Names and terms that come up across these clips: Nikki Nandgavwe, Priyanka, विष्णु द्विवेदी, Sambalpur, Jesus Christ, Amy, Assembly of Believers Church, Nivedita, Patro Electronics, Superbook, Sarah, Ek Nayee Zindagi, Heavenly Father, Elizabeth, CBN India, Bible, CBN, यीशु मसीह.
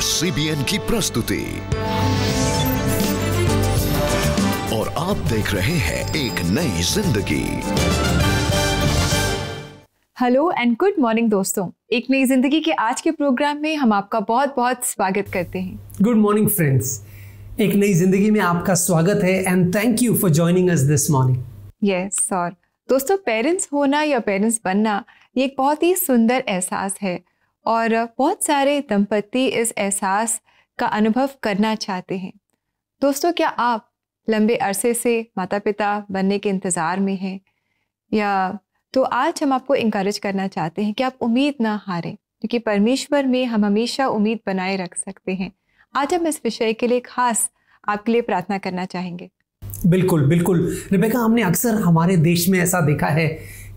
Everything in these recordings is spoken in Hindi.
है CBN की प्रस्तुति और आप देख रहे हैं एक नई जिंदगी। हेलो एंड गुड मॉर्निंग दोस्तों, एक नई जिंदगी के आज के प्रोग्राम में हम आपका बहुत बहुत स्वागत करते हैं। गुड मॉर्निंग फ्रेंड्स, एक नई जिंदगी में आपका स्वागत है and thank you for joining us this morning. Yes sir, दोस्तों पेरेंट्स होना या पेरेंट्स बनना ये एक बहुत ही सुंदर एहसास है और बहुत सारे दंपति इस एहसास का अनुभव करना चाहते हैं। दोस्तों क्या आप लंबे अरसे से माता पिता बनने के इंतज़ार में हैं या तो आज हम आपको इंकरेज करना चाहते हैं कि आप उम्मीद ना हारें, क्योंकि परमेश्वर में हम हमेशा उम्मीद बनाए रख सकते हैं। आज हम इस विषय के लिए खास आपके लिए प्रार्थना करना चाहेंगे। बिल्कुल बिल्कुल रिबेका, हमने अक्सर हमारे देश में ऐसा देखा है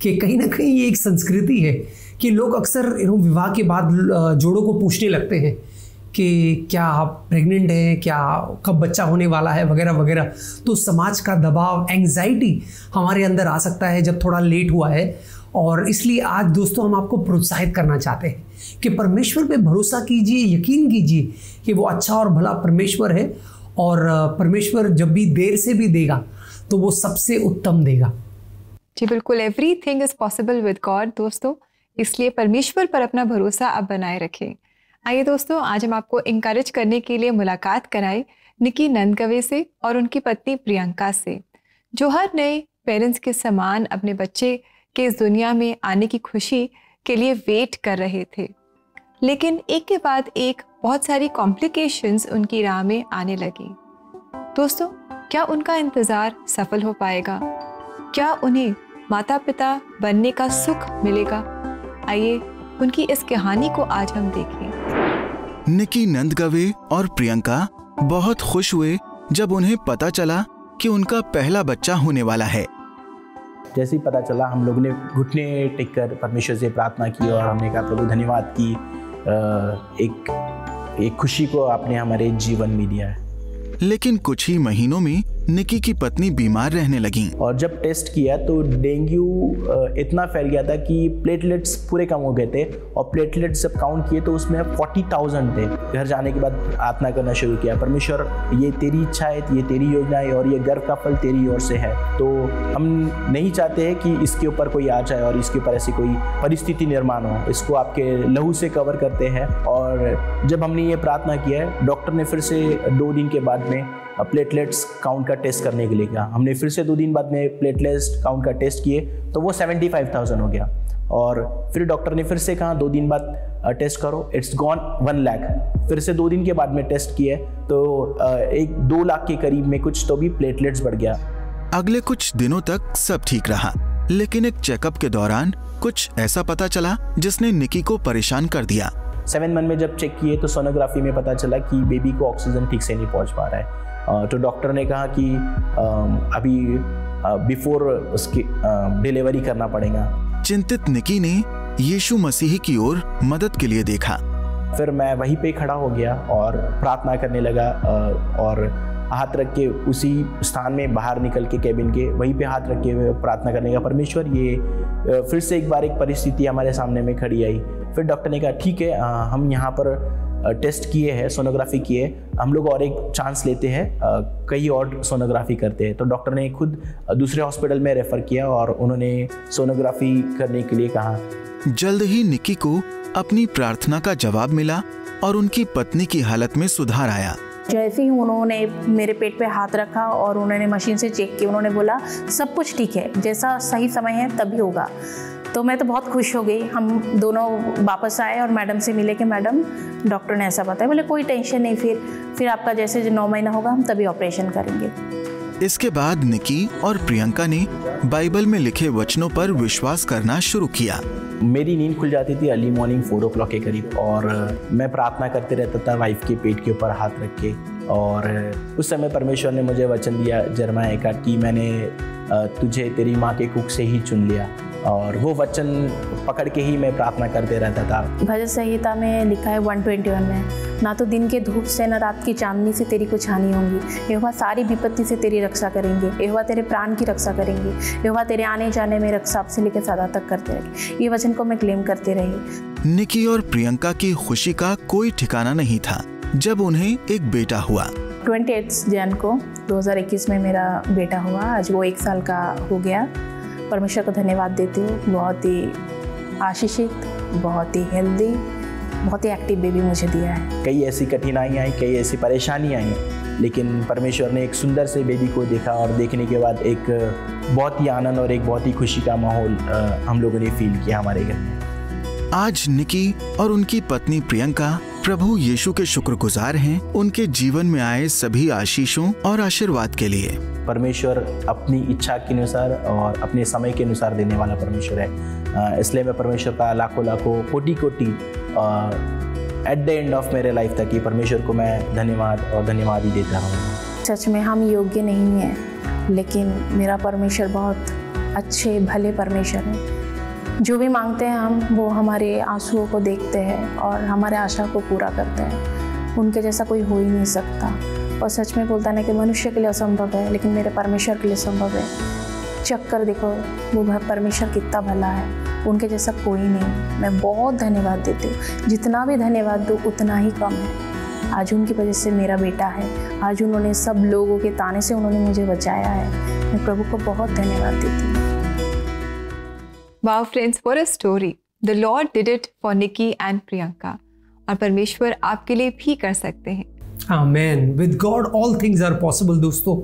कि कहीं ना कहीं ये एक संस्कृति है कि लोग अक्सर विवाह के बाद जोड़ों को पूछने लगते हैं कि क्या आप प्रेग्नेंट हैं, क्या कब बच्चा होने वाला है वगैरह वगैरह। तो समाज का दबाव, एंग्जाइटी हमारे अंदर आ सकता है जब थोड़ा लेट हुआ है। और इसलिए आज दोस्तों हम आपको प्रोत्साहित करना चाहते हैं कि परमेश्वर पे भरोसा कीजिए, यकीन कीजिए कि वो अच्छा और भला परमेश्वर है और परमेश्वर जब भी देर से भी देगा तो वो सबसे उत्तम देगा। जी बिल्कुल, everything is possible with God दोस्तों, इसलिए परमेश्वर पर अपना भरोसा आप बनाए रखें। आइए दोस्तों, आज हम आपको इंकरेज करने के लिए मुलाकात कराएं निकी नंदगवे से और उनकी पत्नी प्रियंका से, जो हर नए पेरेंट्स के समान अपने बच्चे के इस दुनिया में आने की खुशी के लिए वेट कर रहे थे, लेकिन एक के बाद एक बहुत सारी कॉम्प्लिकेशंस उनकी राह में आने लगी। दोस्तों क्या उनका इंतज़ार सफल हो पाएगा? क्या उन्हें माता पिता बनने का सुख मिलेगा? आइए उनकी इस कहानी को आज हम देखें। निकी नंदगवे और प्रियंका बहुत खुश हुए जब उन्हें पता चला कि उनका पहला बच्चा होने वाला है। जैसे ही पता चला हम लोग ने घुटने टेक कर परमेश्वर से प्रार्थना की और हमने कहा प्रभु धन्यवाद की एक खुशी को आपने हमारे जीवन में दिया है। लेकिन कुछ ही महीनों में निकी की पत्नी बीमार रहने लगी और जब टेस्ट किया तो डेंगू इतना फैल गया था कि प्लेटलेट्स पूरे कम हो गए थे और प्लेटलेट्स जब काउंट किए तो उसमें 40,000 थे। घर जाने के बाद प्रार्थना करना शुरू किया, परमेश्वर ये तेरी इच्छा है, ये तेरी योजना है और ये गर्भ का फल तेरी ओर से है, तो हम नहीं चाहते हैं कि इसके ऊपर कोई आ जाए और इसके ऊपर ऐसी कोई परिस्थिति निर्माण हो, इसको आपके लहू से कवर करते हैं। और जब हमने ये प्रार्थना किया डॉक्टर ने फिर से 2 दिन के बाद में प्लेटलेट्स काउंट का टेस्ट करने के लिए कहा। हमने फिर से 2 दिन बाद में प्लेटलेट्स काउंट का टेस्ट किए तो वो 75,000 हो गया और फिर डॉक्टर ने फिर से कहा 2 दिन बाद टेस्ट करो, इट्स गॉन 1 लाख। फिर से 2 दिन के बाद में टेस्ट किए तो 1-2 लाख के करीब में कुछ तो भी प्लेटलेट्स बढ़ गया। अगले कुछ दिनों तक सब ठीक रहा, लेकिन एक चेकअप के दौरान कुछ ऐसा पता चला जिसने निकी को परेशान कर दिया। 7 मंथ में जब चेक किए तो सोनोग्राफी में पता चला कि बेबी को ऑक्सीजन ठीक से नहीं पहुँच पा रहा है। तो डॉक्टर ने कहा कि अभी बिफोर उसकी डिलीवरी करना पड़ेगा। चिंतित निकी ने यीशु मसीह की ओर मदद के लिए देखा। फिर मैं वहीं पे खड़ा हो गया और प्रार्थना करने लगा और हाथ रख के उसी स्थान में बाहर निकल के कैबिन के वहीं पे हाथ रख के प्रार्थना करने का, परमेश्वर ये फिर से एक बार एक परिस्थिति हमारे सामने में खड़ी आई। फिर डॉक्टर ने कहा ठीक है, हम यहाँ पर टेस्ट किए हैं, सोनोग्राफी किए, हम लोग और एक चांस लेते हैं, कई और सोनोग्राफी करते हैं। तो डॉक्टर ने खुद दूसरे हॉस्पिटल में रेफर किया और उन्होंने सोनोग्राफी करने के लिए कहा। जल्द ही निकी को अपनी प्रार्थना का जवाब मिला और उनकी पत्नी की हालत में सुधार आया। जैसे ही उन्होंने मेरे पेट पे हाथ रखा और उन्होंने मशीन से चेक किया, उन्होंने बोला सब कुछ ठीक है, जैसा सही समय है तभी होगा। तो मैं तो बहुत खुश हो गई। हम दोनों वापस आए और मैडम से मिले कि मैडम डॉक्टर ने ऐसा बताया। बोले कोई टेंशन नहीं, फिर आपका जैसे 9 महीना होगा हम तभी ऑपरेशन करेंगे। इसके बाद निकी और प्रियंका ने बाइबल में लिखे वचनों पर विश्वास करना शुरू किया। मेरी नींद खुल जाती थी अर्ली मॉर्निंग 4 o'clock के करीब और मैं प्रार्थना करते रहता था वाइफ के पेट के ऊपर हाथ रख के। और उस समय परमेश्वर ने मुझे वचन दिया जर्माया का कि मैंने तुझे तेरी माँ के कुख से ही चुन लिया, और वो वचन पकड़ के ही मैं प्रार्थना करते रहता था। भजन संहिता में लिखा है 121 में, ना तो दिन के धूप से ना रात की चांदनी से तेरी कुछ हानि होंगी, यहोवा सारी विपत्ति से तेरी रक्षा करेंगे, यहोवा तेरे प्राण की रक्षा करेंगे, यहोवा तेरे आने जाने में रक्षा आपसे लेकर सदा तक करते रहे। ये वचन को मैं क्लेम करते रही। निकी और प्रियंका की खुशी का कोई ठिकाना नहीं था जब उन्हें एक बेटा हुआ। 28 जन को 2021 में मेरा बेटा हुआ, आज वो 1 साल का हो गया। परमेश्वर को धन्यवाद देती हूँ, बहुत ही आशीषित, बहुत ही हेल्दी, बहुत ही एक्टिव बेबी मुझे दिया है। कई ऐसी कठिनाइयाँ आई, कई ऐसी परेशानियाँ आई, लेकिन परमेश्वर ने एक सुंदर से बेबी को देखा, और देखने के बाद एक बहुत ही आनंद और एक बहुत ही खुशी का माहौल हम लोगों ने फील किया हमारे घर में। आज निकी और उनकी पत्नी प्रियंका प्रभु यीशु के शुक्रगुजार हैं उनके जीवन में आए सभी आशीषों और आशीर्वाद के लिए। परमेश्वर अपनी इच्छा के अनुसार और अपने समय के अनुसार देने वाला परमेश्वर है, इसलिए मैं परमेश्वर का लाखों लाखों कोटि कोटि एट द एंड ऑफ मेरे लाइफ तक ही परमेश्वर को मैं धन्यवाद और धन्यवाद ही देता हूँ। सच में हम योग्य नहीं हैं, लेकिन मेरा परमेश्वर बहुत अच्छे भले परमेश्वर है। जो भी मांगते हैं हम, वो हमारे आंसुओं को देखते हैं और हमारे आशा को पूरा करते हैं। उनके जैसा कोई हो ही नहीं सकता। और सच में बोलता है कि मनुष्य के लिए असंभव है, लेकिन मेरे परमेश्वर के लिए संभव है। चेक कर देखो वो परमेश्वर कितना भला है, उनके जैसा कोई नहीं। मैं बहुत धन्यवाद देती हूँ, जितना भी धन्यवाद दो उतना ही कम है। आज उनकी वजह से मेरा बेटा है, आज उन्होंने सब लोगों के ताने से उन्होंने मुझे बचाया है। मैं प्रभु को बहुत धन्यवाद देती हूँ। Wow friends, what a story. The Lord did it for Nikki and Priyanka. और परमेश्वर आपके लिए भी कर सकते हैं। Amen. With God all things are possible दोस्तों।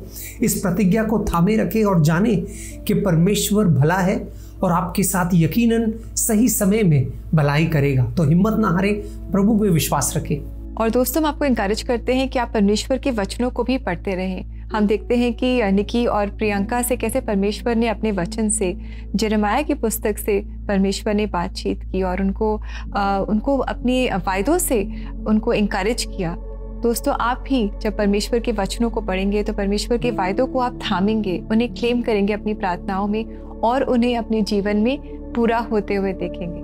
इस प्रतिज्ञा को थामे रखें और जाने कि परमेश्वर भला है और आपके साथ यकीनन सही समय में भलाई करेगा। तो हिम्मत ना हारे, प्रभु पे विश्वास रखें। और दोस्तों हम आपको इंकरेज करते हैं कि आप परमेश्वर के वचनों को भी पढ़ते रहें। हम देखते हैं कि निकी और प्रियंका से कैसे परमेश्वर ने अपने वचन से, जेरेमाया की पुस्तक से परमेश्वर ने बातचीत की और उनको अपने वायदों से उनको इंकरेज किया। दोस्तों आप भी जब परमेश्वर के वचनों को पढ़ेंगे तो परमेश्वर के वायदों को आप थामेंगे, उन्हें क्लेम करेंगे अपनी प्रार्थनाओं में और उन्हें अपने जीवन में पूरा होते हुए देखेंगे।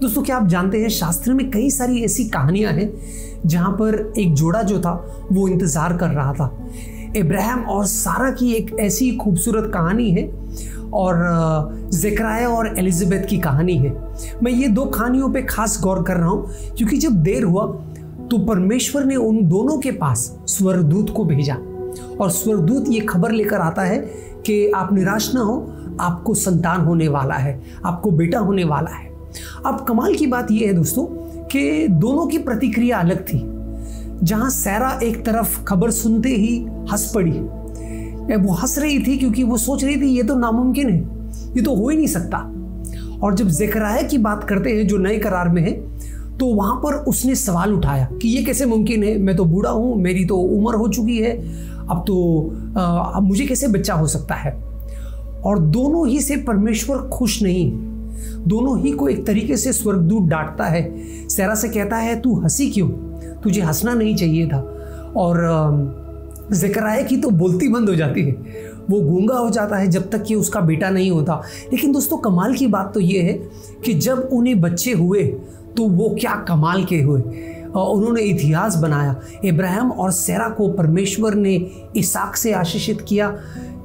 दोस्तों क्या आप जानते हैं शास्त्र में कई सारी ऐसी कहानियाँ हैं जहाँ पर एक जोड़ा जो था वो इंतज़ार कर रहा था। अब्राहम और सारा की एक ऐसी खूबसूरत कहानी है और ज़करिया और एलिज़ाबेथ की कहानी है। मैं ये दो कहानियों पे खास गौर कर रहा हूँ क्योंकि जब देर हुआ तो परमेश्वर ने उन दोनों के पास स्वर्गदूत को भेजा और स्वर्गदूत ये खबर लेकर आता है कि आप निराश ना हो, आपको संतान होने वाला है, आपको बेटा होने वाला है। अब कमाल की बात यह है दोस्तों कि दोनों की प्रतिक्रिया अलग थी। जहाँ सारा एक तरफ खबर सुनते ही हंस पड़ी, वो हंस रही थी क्योंकि वो सोच रही थी ये तो नामुमकिन है, ये तो हो ही नहीं सकता। और जब ज़करिया की बात करते हैं जो नए करार में है तो वहाँ पर उसने सवाल उठाया कि ये कैसे मुमकिन है, मैं तो बूढ़ा हूँ, मेरी तो उम्र हो चुकी है, अब तो अब मुझे कैसे बच्चा हो सकता है। और दोनों ही से परमेश्वर खुश नहीं, दोनों ही को एक तरीके से स्वर्गदूत डांटता है। सारा से कहता है तू हंसी क्यों, तुझे हंसना नहीं चाहिए था। और ज़करिया की तो बोलती बंद हो जाती है, वो गूंगा हो जाता है जब तक कि उसका बेटा नहीं होता। लेकिन दोस्तों कमाल की बात तो ये है कि जब उन्हें बच्चे हुए तो वो क्या कमाल के हुए, उन्होंने इतिहास बनाया। अब्राहम और सारा को परमेश्वर ने इसहाक से आशीषित किया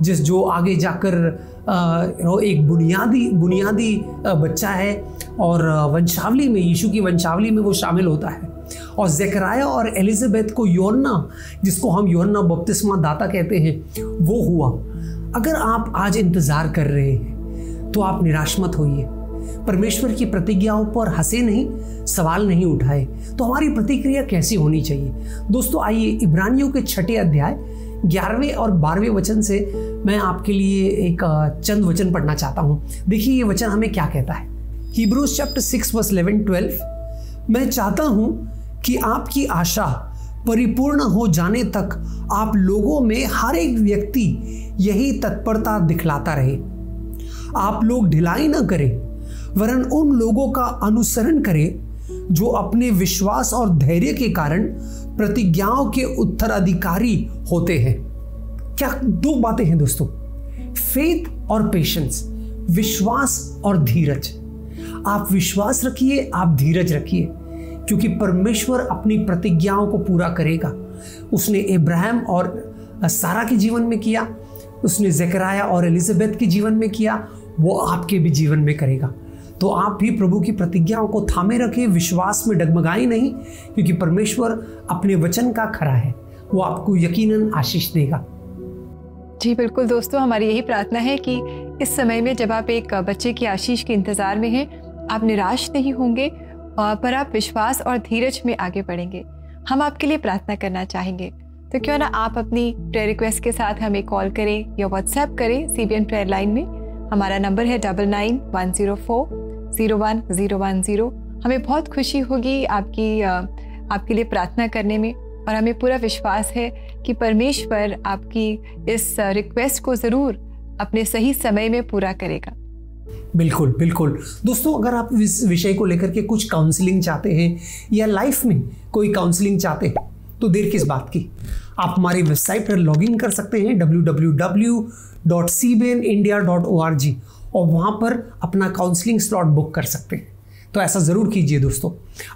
जिस जो आगे जाकर एक बुनियादी बच्चा है और वंशावली में, यीशु की वंशावली में वो शामिल होता है। और ज़करिया और एलिज़ाबेथ को योन्ना, जिसको हम योन्ना बपतिस्मा दाता कहते हैं, वो हुआ। अगर आप आज इंतज़ार कर रहे हैं तो आप निराश मत होइए, परमेश्वर की प्रतिज्ञाओं पर हंसे नहीं, सवाल नहीं उठाए। तो हमारी प्रतिक्रिया कैसी होनी चाहिए दोस्तों, आइए इब्रानियों के 6 अध्याय 11वें और 12वें वचन से मैं आपके लिए एक चंद वचन पढ़ना चाहता हूँ। देखिए ये वचन हमें क्या कहता है। हिब्रूज चैप्टर 6 वर्स 11-12, मैं चाहता हूँ कि आपकी आशा परिपूर्ण हो जाने तक आप लोगों में हर एक व्यक्ति यही तत्परता दिखलाता रहे। आप लोग ढिलाई न करें, वरन उन लोगों का अनुसरण करें जो अपने विश्वास और धैर्य के कारण प्रतिज्ञाओं के उत्तराधिकारी होते हैं। क्या दो बातें हैं दोस्तों, फेथ और पेशेंस, विश्वास और धीरज। आप विश्वास रखिए, आप धीरज रखिए, क्योंकि परमेश्वर अपनी प्रतिज्ञाओं को पूरा करेगा। उसने अब्राहम और सारा के जीवन में किया, उसने ज़करिया और एलिजाबेथ के जीवन में किया, वो आपके भी जीवन में करेगा। तो आप भी प्रभु की प्रतिज्ञाओं को थामे रखें, विश्वास में डगमगाएं नहीं, क्योंकि परमेश्वर अपने वचन का खरा है, वो आपको यकीनन आशीष देगा। जी बिल्कुल दोस्तों, हमारी यही प्रार्थना है कि इस समय में जब आप एक बच्चे की आशीष के इंतज़ार में हैं, आप निराश नहीं होंगे पर आप विश्वास और धीरज में आगे बढ़ेंगे। हम आपके लिए प्रार्थना करना चाहेंगे, तो क्यों ना आप अपनी प्रेयर रिक्वेस्ट के साथ हमें कॉल करें या व्हाट्सएप करें। CBN प्रेयर लाइन में हमारा नंबर है 9910401010। हमें बहुत खुशी होगी आपके लिए प्रार्थना करने में, और हमें पूरा विश्वास है कि परमेश्वर आपकी इस रिक्वेस्ट को ज़रूर अपने सही समय में पूरा करेगा। बिल्कुल बिल्कुल दोस्तों, अगर आप इस विषय को लेकर के कुछ काउंसलिंग चाहते हैं या लाइफ में कोई काउंसलिंग चाहते हैं, तो देर किस बात की, आप हमारी वेबसाइट पर लॉगिन कर सकते हैं www.cbnindia.org, और वहाँ पर अपना काउंसलिंग स्लॉट बुक कर सकते हैं। तो ऐसा ज़रूर कीजिए दोस्तों।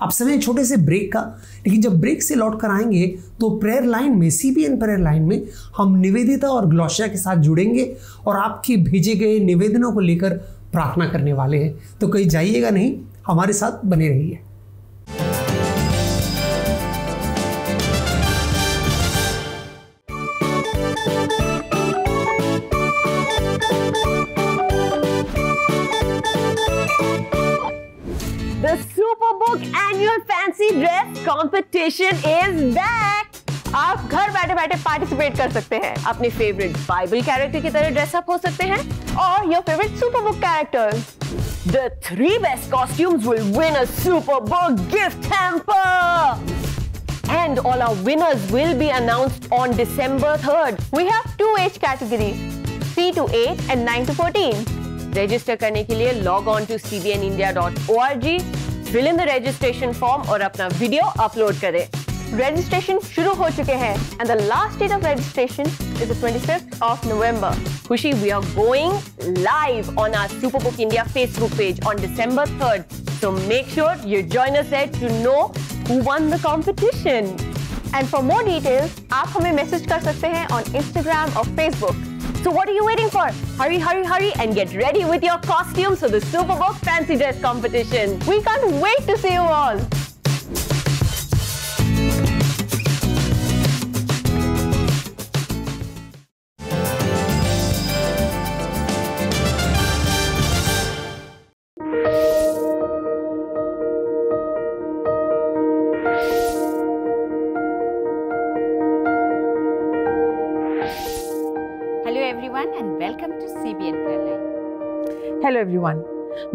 अब समय छोटे से ब्रेक का, लेकिन जब ब्रेक से लौट कर आएंगे तो प्रेयर लाइन में, CBN प्रेयर लाइन में हम निवेदिता और ग्लोरिया के साथ जुड़ेंगे और आपके भेजे गए निवेदनों को लेकर प्रार्थना करने वाले हैं। तो कहीं जाइएगा नहीं, हमारे साथ बने रहिए। The Superbook annual fancy dress competition is back. आप घर बैठे बैठे पार्टिसिपेट कर सकते हैं। अपने फेवरेट बाइबल कैरेक्टर की तरह ड्रेसअप हो सकते हैं और your favourite Superbook characters. The 3 best costumes will win a Superbook gift hamper, and all our winners will be announced on December 3rd. We have 2 age categories, 3 to 8 and 9 to 14. Register करने के लिए log on to cbnindia.org, fill in the registration form और अपना वीडियो अपलोड करें। रजिस्ट्रेशन शुरू हो चुके हैं and the last date of registration is the 25th of November. Khushi, we are going live on our Superbook India Facebook page on December 3rd. So make sure you join us there to know who won the competition. And for more details, आप हमें मैसेज कर सकते हैं on Instagram or Facebook. So what are you waiting for? Hurry, hurry, hurry and get ready with your costumes for the Superbook Fancy Dress Competition. We can't wait to see you all. Everyone,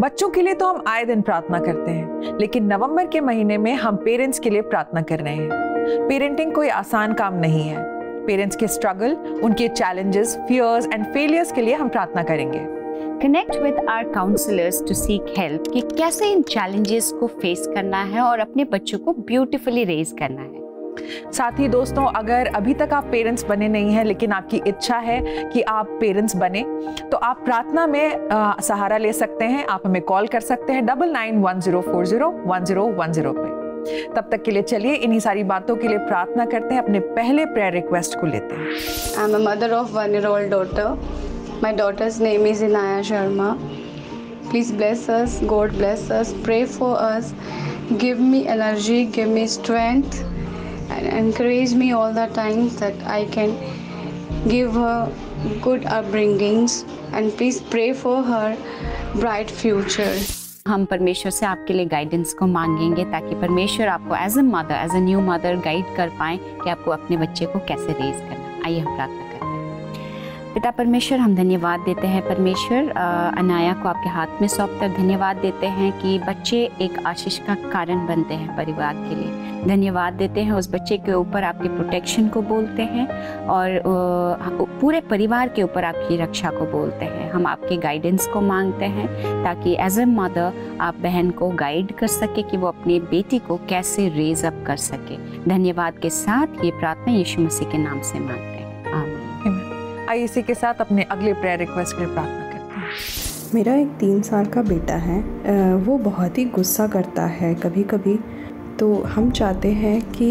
बच्चों के लिए तो हम आए दिन प्रार्थना करते हैं, लेकिन नवंबर के महीने में हम पेरेंट्स के लिए प्रार्थना कर रहे हैं। पेरेंटिंग कोई आसान काम नहीं है। पेरेंट्स के स्ट्रगल, उनके चैलेंजेस, फियर्स एंड फेलियर्स के लिए हम प्रार्थना करेंगे। Connect with our counsellors to seek help कि कैसे इन चैलेंजेस को फेस करना है और अपने बच्चों को ब्यूटीफुली रेज करना है। साथ ही दोस्तों, अगर अभी तक आप पेरेंट्स बने नहीं हैं लेकिन आपकी इच्छा है कि आप पेरेंट्स बने, तो आप प्रार्थना में सहारा ले सकते हैं। आप हमें कॉल कर सकते हैं 9910401010 पे। तब तक के लिए चलिए इन्हीं सारी बातों के लिए प्रार्थना करते हैं। अपने पहले प्रेयर रिक्वेस्ट को लेते हैं। I am a mother of 1-year-old daughter. My daughter's name is Inaya Sharma. Please bless us, God bless us, pray for us, give me energy, give me strength and encourage me all the time that I can give her good upbringings, and please pray for her bright future. हम परमेश्वर से आपके लिए गाइडेंस को मांगेंगे ताकि परमेश्वर आपको as a mother, as a new mother guide कर पाएँ कि आपको अपने बच्चे को कैसे रेज करना। आइए हम प्रार्थना करते हैं। पिता परमेश्वर, हम धन्यवाद देते हैं परमेश्वर, अनाया को आपके हाथ में सौंप कर धन्यवाद देते हैं कि बच्चे एक आशीष का कारण बनते हैं परिवार के लिए। धन्यवाद देते हैं उस बच्चे के ऊपर आपके प्रोटेक्शन को बोलते हैं और पूरे परिवार के ऊपर आपकी रक्षा को बोलते हैं। हम आपके गाइडेंस को मांगते हैं ताकि एज ए मदर आप बहन को गाइड कर सके कि वो अपने बेटी को कैसे रेज अप कर सके। धन्यवाद के साथ ये प्रार्थना यीशु मसीह के नाम से मांगते हैं, आमीन। आई इसी के साथ अपने अगले प्रेयर रिक्वेस्ट के लिए प्रार्थना करते हैं। मेरा एक 3 साल का बेटा है, वो बहुत ही गुस्सा करता है कभी कभी, तो हम चाहते हैं कि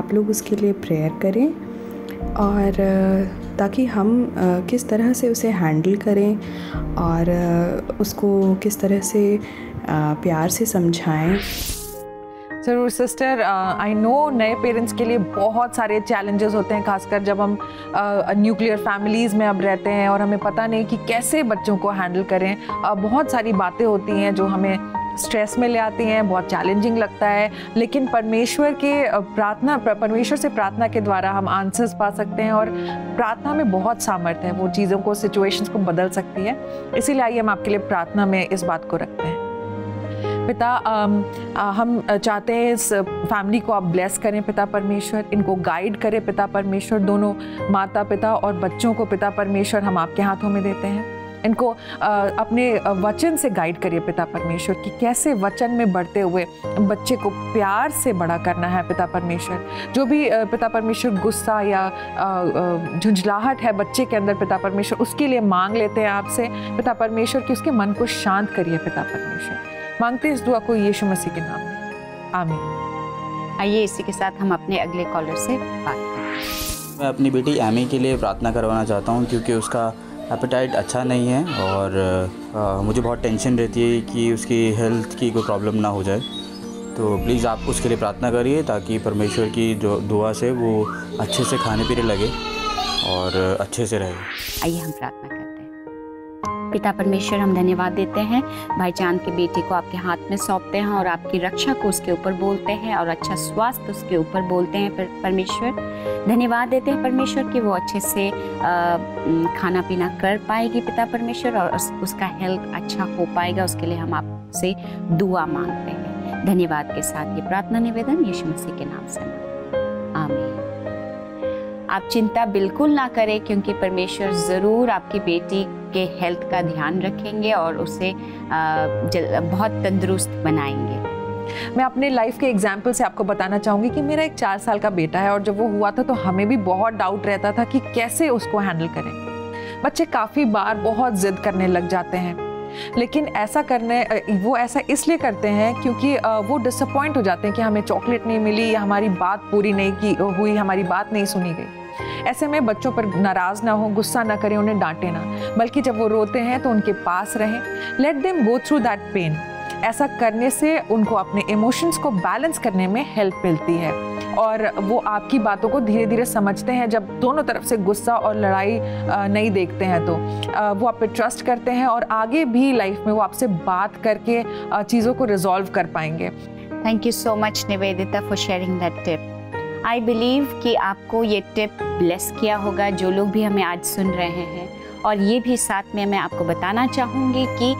आप लोग उसके लिए प्रेयर करें और ताकि हम किस तरह से उसे हैंडल करें और उसको किस तरह से प्यार से समझाएं। ज़रूर सिस्टर, आई नो नए पेरेंट्स के लिए बहुत सारे चैलेंजेस होते हैं, खासकर जब हम न्यूक्लियर फैमिलीज़ में अब रहते हैं और हमें पता नहीं कि कैसे बच्चों को हैंडल करें। बहुत सारी बातें होती हैं जो हमें स्ट्रेस में ले आती हैं, बहुत चैलेंजिंग लगता है, लेकिन परमेश्वर से प्रार्थना के द्वारा हम आंसर्स पा सकते हैं और प्रार्थना में बहुत सामर्थ्य है, वो चीज़ों को, सिचुएशंस को बदल सकती है। इसीलिए आइए हम आपके लिए प्रार्थना में इस बात को रखते हैं। पिता, हम चाहते हैं इस फैमिली को आप ब्लेस करें पिता परमेश्वर, इनको गाइड करें पिता परमेश्वर, दोनों माता पिता और बच्चों को पिता परमेश्वर हम आपके हाथों में देते हैं। इनको अपने वचन से गाइड करिए पिता परमेश्वर कि कैसे वचन में बढ़ते हुए बच्चे को प्यार से बड़ा करना है पिता परमेश्वर। जो भी पिता परमेश्वर गुस्सा या झुंझलाहट है बच्चे के अंदर पिता परमेश्वर, उसके लिए मांग लेते हैं आपसे पिता परमेश्वर कि उसके मन को शांत करिए पिता परमेश्वर। मांगते हैं इस दुआ को यीशु मसीह के नाम में, आमीन। आइए इसी के साथ हम अपने अगले कॉलर से बात करें। मैं अपनी बेटी एमी के लिए प्रार्थना करवाना चाहता हूँ क्योंकि उसका एपेटाइट अच्छा नहीं है और मुझे बहुत टेंशन रहती है कि उसकी हेल्थ की कोई प्रॉब्लम ना हो जाए, तो प्लीज़ आप उसके लिए प्रार्थना करिए ताकि परमेश्वर की जो दुआ से वो अच्छे से खाने पीने लगे और अच्छे से रहे। आइए हम प्रार्थना करें। पिता परमेश्वर, हम धन्यवाद देते हैं भाईजान के बेटे को आपके हाथ में सौंपते हैं और आपकी रक्षा को उसके ऊपर बोलते हैं और अच्छा स्वास्थ्य उसके ऊपर बोलते हैं परमेश्वर। धन्यवाद देते हैं परमेश्वर कि वो अच्छे से खाना पीना कर पाएगी पिता परमेश्वर और उसका हेल्थ अच्छा हो पाएगा। उसके लिए हम आपसे दुआ मांगते हैं। धन्यवाद के साथ ये प्रार्थना निवेदन यीशु मसीह के नाम से, आमीन। आप चिंता बिल्कुल ना करें क्योंकि परमेश्वर ज़रूर आपकी बेटी के हेल्थ का ध्यान रखेंगे और उसे बहुत तंदुरुस्त बनाएंगे। मैं अपने लाइफ के एग्जाम्पल से आपको बताना चाहूँगी कि मेरा एक 4 साल का बेटा है और जब वो हुआ था तो हमें भी बहुत डाउट रहता था कि कैसे उसको हैंडल करें। बच्चे काफ़ी बार बहुत ज़िद करने लग जाते हैं, लेकिन वो ऐसा इसलिए करते हैं क्योंकि वो डिसअपॉइंट हो जाते हैं कि हमें चॉकलेट नहीं मिली या हमारी बात पूरी नहीं की हुई, हमारी बात नहीं सुनी गई। ऐसे में बच्चों पर नाराज़ ना हो, गुस्सा ना करें, उन्हें डांटे ना, बल्कि जब वो रोते हैं तो उनके पास रहें। Let them go through that pain. ऐसा करने से उनको अपने इमोशंस को बैलेंस करने में हेल्प मिलती है और वो आपकी बातों को धीरे धीरे समझते हैं। जब दोनों तरफ से गुस्सा और लड़ाई नहीं देखते हैं तो वो आप पे ट्रस्ट करते हैं और आगे भी लाइफ में वो आपसे बात करके चीज़ों को रिजॉल्व कर पाएंगे। Thank you so much Nivedita for sharing that tip. I believe कि आपको ये टिप ब्लेस किया होगा जो लोग भी हमें आज सुन रहे हैं। और ये भी साथ में मैं आपको बताना चाहूँगी कि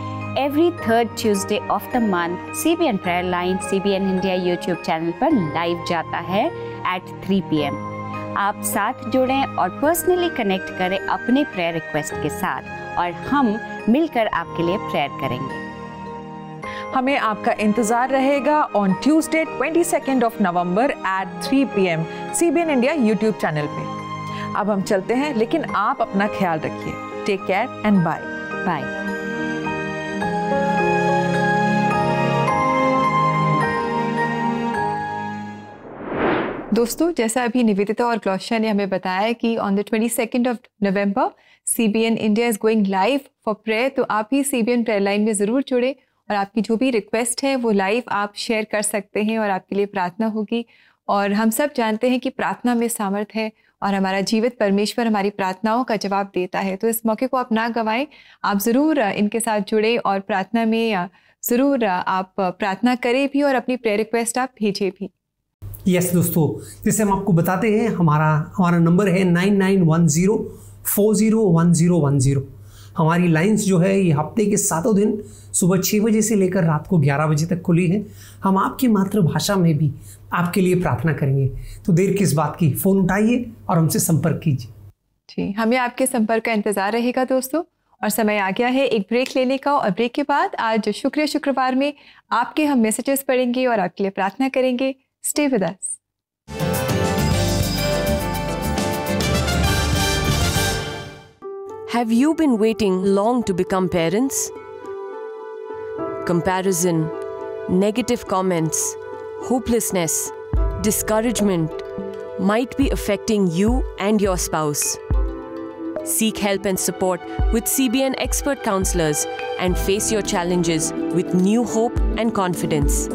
every 3rd Tuesday of the month CBN Prayerline CBN India YouTube channel पर लाइव जाता है एट 3 PM। आप साथ जुड़ें और पर्सनली कनेक्ट करें अपने प्रेयर रिक्वेस्ट के साथ और हम मिलकर आपके लिए प्रेयर करेंगे। हमें आपका इंतजार रहेगा on Tuesday 22nd of November at 3 PM CBN India YouTube channel पे। अब हम चलते हैं, लेकिन आप अपना ख्याल रखिए। Take care and bye bye. दोस्तों, जैसा अभी निवेदिता और ग्लोरिया ने हमें बताया कि on the 22nd of November CBN India is going live for prayer, तो आप ही CBN Prayerline में ज़रूर जुड़े और आपकी जो भी रिक्वेस्ट है वो लाइव आप शेयर कर सकते हैं और आपके लिए प्रार्थना होगी। और हम सब जानते हैं कि प्रार्थना में सामर्थ है और हमारा जीवित परमेश्वर हमारी प्रार्थनाओं का जवाब देता है, तो इस मौके को आप ना गंवाएं। आप ज़रूर इनके साथ जुड़े और प्रार्थना में ज़रूर आप प्रार्थना करें भी और अपनी प्रेयर रिक्वेस्ट आप भेजें भी। यस दोस्तों, जैसे हम आपको बताते हैं हमारा नंबर है 9910401010। हमारी लाइन्स जो है ये हफ्ते के 7 दिन सुबह 6 बजे से लेकर रात को 11 बजे तक खुली है। हम आपकी मातृभाषा में भी आपके लिए प्रार्थना करेंगे, तो देर किस बात की, फ़ोन उठाइए और हमसे संपर्क कीजिए। जी, हमें आपके संपर्क का इंतज़ार रहेगा दोस्तों। और समय आ गया है एक ब्रेक लेने का और ब्रेक के बाद आज शुक्रवार में आपके हम मैसेजेस पढ़ेंगे और आपके लिए प्रार्थना करेंगे। Stay with us. Have you been waiting long to become parents? Comparison, negative comments, hopelessness, discouragement might be affecting you and your spouse. Seek help and support with CBN expert counselors and face your challenges with new hope and confidence.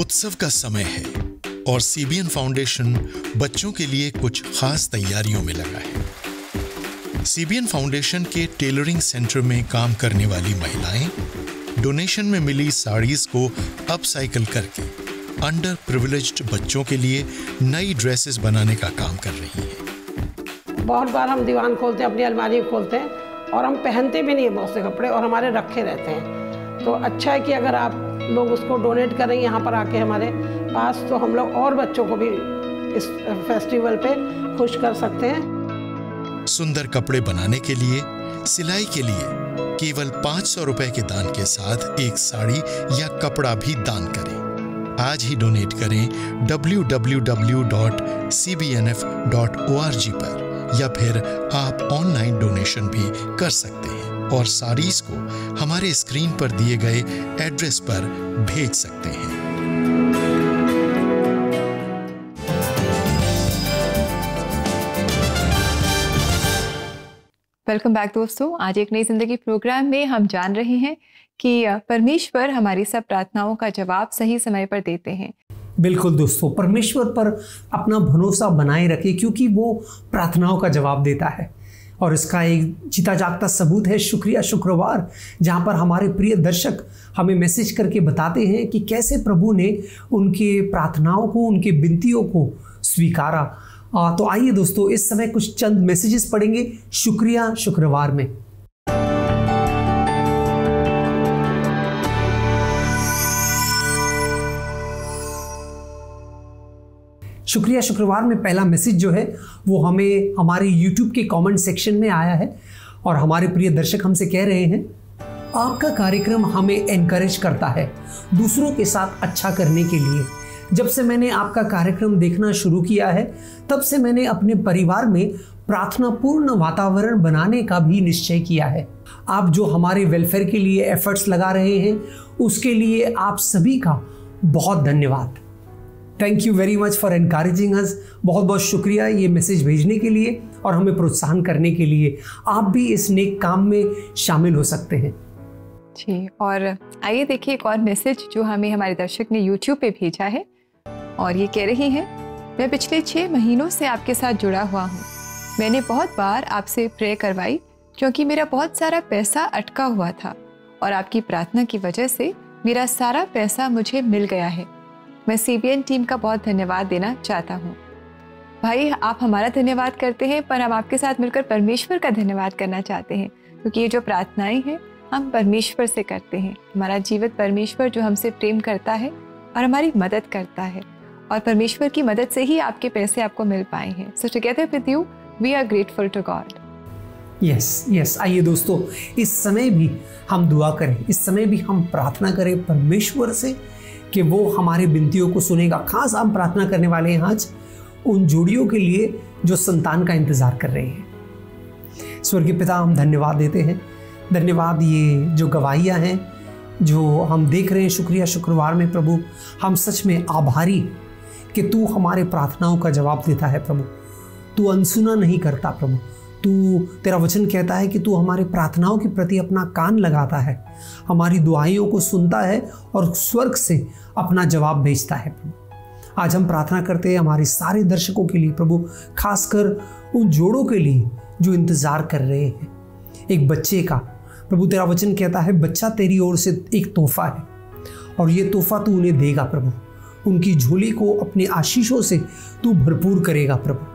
उत्सव का समय है और CBN फाउंडेशन बच्चों के लिए कुछ खास तैयारियों में लगा है। CBN फाउंडेशन के टेलरिंग सेंटर में काम करने वाली महिलाएं डोनेशन में मिली साड़ीज को अपसाइकिल करके अंडर प्रिविलेज्ड बच्चों के लिए नई ड्रेसेस बनाने का काम कर रही हैं। बहुत बार हम दीवान खोलते हैं, अपनी अलमारी खोलते हैं और हम पहनते भी नहीं है बहुत से कपड़े और हमारे रखे रहते हैं। तो अच्छा है कि अगर आप लोग उसको डोनेट करें यहाँ पर आके हमारे पास, तो हम लोग और बच्चों को भी इस फेस्टिवल पे खुश कर सकते हैं। सुंदर कपड़े बनाने के लिए, सिलाई के लिए केवल 500 रुपए के दान के साथ एक साड़ी या कपड़ा भी दान करें। आज ही डोनेट करें www.cbnf.org पर, या फिर आप ऑनलाइन डोनेशन भी कर सकते हैं और साड़ीज को हमारे स्क्रीन पर दिए गए एड्रेस पर भेज सकते हैं। वेलकम बैक दोस्तों, आज एक नई जिंदगी प्रोग्राम में हम जान रहे हैं कि परमेश्वर हमारी सब प्रार्थनाओं का जवाब सही समय पर देते हैं। बिल्कुल दोस्तों, परमेश्वर पर अपना भरोसा बनाए रखें क्योंकि वो प्रार्थनाओं का जवाब देता है और इसका एक जीता जागता सबूत है शुक्रिया शुक्रवार, जहाँ पर हमारे प्रिय दर्शक हमें मैसेज करके बताते हैं कि कैसे प्रभु ने उनके प्रार्थनाओं को, उनके विनतियों को स्वीकारा। तो आइए दोस्तों, इस समय कुछ चंद मैसेजेस पढ़ेंगे शुक्रिया शुक्रवार में। शुक्रिया शुक्रवार में पहला मैसेज जो है वो हमें हमारे YouTube के कमेंट सेक्शन में आया है और हमारे प्रिय दर्शक हमसे कह रहे हैं, आपका कार्यक्रम हमें एनकरेज करता है दूसरों के साथ अच्छा करने के लिए। जब से मैंने आपका कार्यक्रम देखना शुरू किया है तब से मैंने अपने परिवार में प्रार्थनापूर्ण वातावरण बनाने का भी निश्चय किया है। आप जो हमारे वेलफेयर के लिए एफर्ट्स लगा रहे हैं उसके लिए आप सभी का बहुत धन्यवाद। Thank you very much for encouraging us. बहुत बहुत शुक्रिया ये मैसेज भेजने के लिए और हमें प्रोत्साहन करने के लिए। आप भी इस नेक काम में शामिल हो सकते हैं जी। और आइए देखिए एक और मैसेज जो हमें हमारे दर्शक ने YouTube पे भेजा है और ये कह रही हैं, मैं पिछले 6 महीनों से आपके साथ जुड़ा हुआ हूँ। मैंने बहुत बार आपसे प्रे करवाई क्योंकि मेरा बहुत सारा पैसा अटका हुआ था और आपकी प्रार्थना की वजह से मेरा सारा पैसा मुझे मिल गया है। मैं CBN टीम का बहुत धन्यवाद देना चाहता हूँ। भाई, आप हमारा धन्यवाद करते हैं पर हम आपके साथ मिलकर परमेश्वर का धन्यवाद करना चाहते हैं क्योंकि ये जो प्रार्थनाएं हैं हम परमेश्वर से करते हैं। हमारा जीवित परमेश्वर जो हमसे प्रेम करता है और हमारी मदद करता है और परमेश्वर की मदद से ही आपके पैसे आपको मिल पाए हैं। So together with you we are grateful to God. Yes yes, आइए दोस्तों इस समय भी हम दुआ करें, इस समय भी हम प्रार्थना करें परमेश्वर से कि वो हमारे विनतियों को सुनेगा। खास हम प्रार्थना करने वाले हैं आज उन जोड़ियों के लिए जो संतान का इंतज़ार कर रहे हैं। स्वर्गीय पिता, हम धन्यवाद देते हैं। धन्यवाद ये जो गवाहियाँ हैं जो हम देख रहे हैं शुक्रिया शुक्रवार में, प्रभु हम सच में आभारी कि तू हमारे प्रार्थनाओं का जवाब देता है। प्रभु तू अनसुना नहीं करता। प्रभु तू, तेरा वचन कहता है कि तू हमारे प्रार्थनाओं के प्रति अपना कान लगाता है, हमारी दुआइयों को सुनता है और स्वर्ग से अपना जवाब भेजता है। प्रभु आज हम प्रार्थना करते हैं हमारे सारे दर्शकों के लिए, प्रभु खासकर उन जोड़ों के लिए जो इंतज़ार कर रहे हैं एक बच्चे का। प्रभु तेरा वचन कहता है बच्चा तेरी ओर से एक तोहफा है और ये तोहफा तू उन्हें देगा। प्रभु उनकी झोली को अपने आशीषों से तू भरपूर करेगा। प्रभु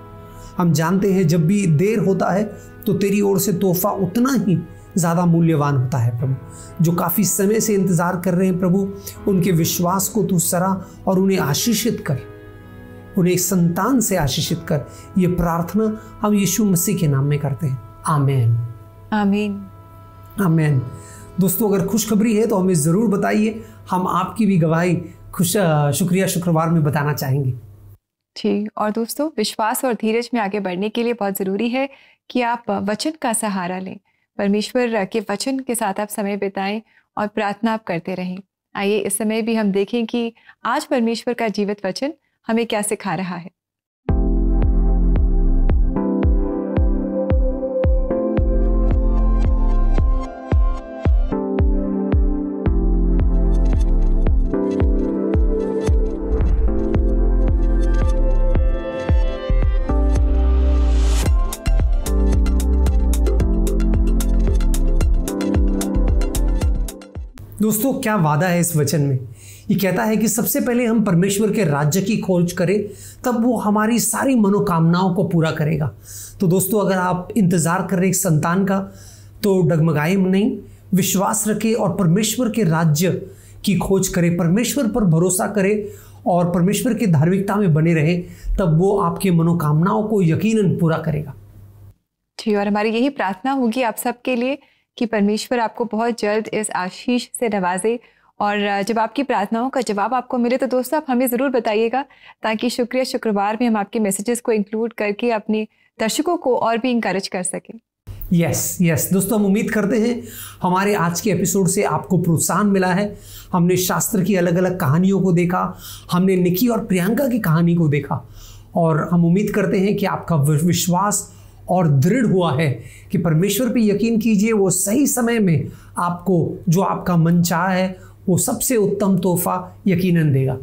हम जानते हैं जब भी देर होता है तो तेरी ओर से तोहफा उतना ही ज़्यादा मूल्यवान होता है। प्रभु जो काफ़ी समय से इंतज़ार कर रहे हैं, प्रभु उनके विश्वास को तू सरा और उन्हें आशीषित कर, उन्हें एक संतान से आशीषित कर। ये प्रार्थना हम यीशु मसीह के नाम में करते हैं, आमीन आमीन। आमीन। दोस्तों, अगर खुशखबरी है तो हमें ज़रूर बताइए, हम आपकी भी गवाही शुक्रिया शुक्रवार में बताना चाहेंगे। जी, और दोस्तों विश्वास और धीरज में आगे बढ़ने के लिए बहुत ज़रूरी है कि आप वचन का सहारा लें, परमेश्वर के वचन के साथ आप समय बिताएं और प्रार्थना आप करते रहें। आइए इस समय भी हम देखें कि आज परमेश्वर का जीवित वचन हमें क्या सिखा रहा है। दोस्तों, क्या वादा है इस वचन में। ये कहता है कि सबसे पहले हम परमेश्वर के राज्य की खोज करें, तब वो हमारी सारी मनोकामनाओं को पूरा करेगा। तो दोस्तों, अगर आप इंतज़ार कर रहे एक संतान का, तो डगमगाए नहीं, विश्वास रखें और परमेश्वर के राज्य की खोज करें, परमेश्वर पर भरोसा करें और परमेश्वर की धार्मिकता में बने रहें, तब वो आपके मनोकामनाओं को यकीनन पूरा करेगा। जी, और हमारी यही प्रार्थना होगी आप सबके लिए कि परमेश्वर आपको बहुत जल्द इस आशीष से नवाजे, और जब आपकी प्रार्थनाओं का जवाब आपको मिले तो दोस्तों आप हमें ज़रूर बताइएगा, ताकि शुक्रिया शुक्रवार में हम आपके मैसेजेस को इंक्लूड करके अपने दर्शकों को और भी इंकरेज कर सकें। यस दोस्तों, हम उम्मीद करते हैं हमारे आज के एपिसोड से आपको प्रोत्साहन मिला है। हमने शास्त्र की अलग अलग कहानियों को देखा, हमने निकी और प्रियंका की कहानी को देखा, और हम उम्मीद करते हैं कि आपका विश्वास और दृढ़ हुआ है कि परमेश्वर पे यकीन कीजिए, वो सही समय में आपको जो आपका मनचाहा है वो सबसे उत्तम तोहफा यकीनन देगा।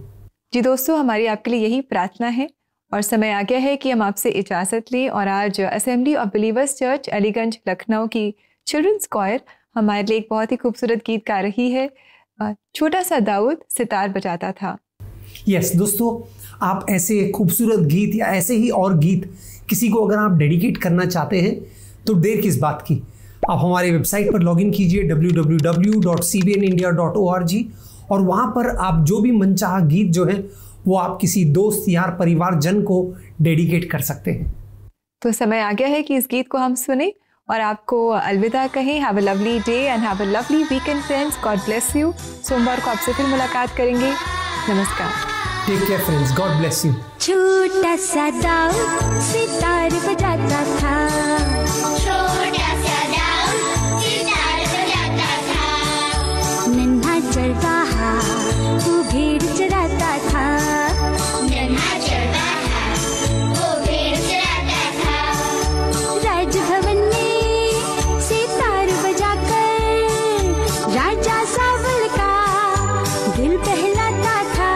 जी दोस्तों, हमारी आपके लिए यही प्रार्थना है, और समय आ गया है कि हम आपसे इजाज़त लें। और आज assembly of believers church Aliganj Lucknow की चिल्ड्रंस कॉयर हमारे लिए एक बहुत ही खूबसूरत गीत गा रही है, छोटा सा दाऊद सितार बजाता था। यस दोस्तों, आप ऐसे खूबसूरत गीत या ऐसे ही और गीत किसी को अगर आप डेडिकेट करना चाहते हैं तो देर किस बात की, आप हमारे वेबसाइट पर लॉगिन कीजिए www.cbnindia.org, और वहाँ पर आप जो भी मनचाहा गीत जो है वो आप किसी दोस्त यार परिवार जन को डेडिकेट कर सकते हैं। तो समय आ गया है कि इस गीत को हम सुने और आपको अलविदा कहें। Have a lovely day and have a lovely weekend friends. God bless you. सोमवार को आपसे फिर मुलाकात करेंगे। नमस्कार। Take care friends. God bless you. छोटा सा दाऊद सितार बजाता था, छोटा सा दाऊद सितार बजाता था, नन्हा चरवाहा वो भेड़ चराता था, नन्हा चरवाहा वो भेड़ चराता था। राजभवन में सितार बजाकर राजा सावल का दिल बहलाता था।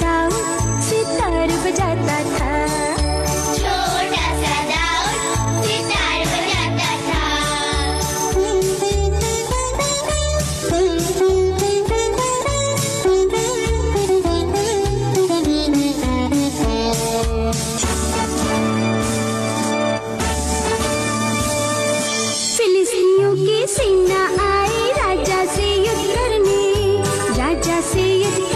दाऊद सितार बजाता था, छोटा सा दाऊद सितार बजाता था। फिलिस्तियों के सेना आए राजा से युद्ध करने, राजा से युद्ध करने।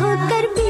होकर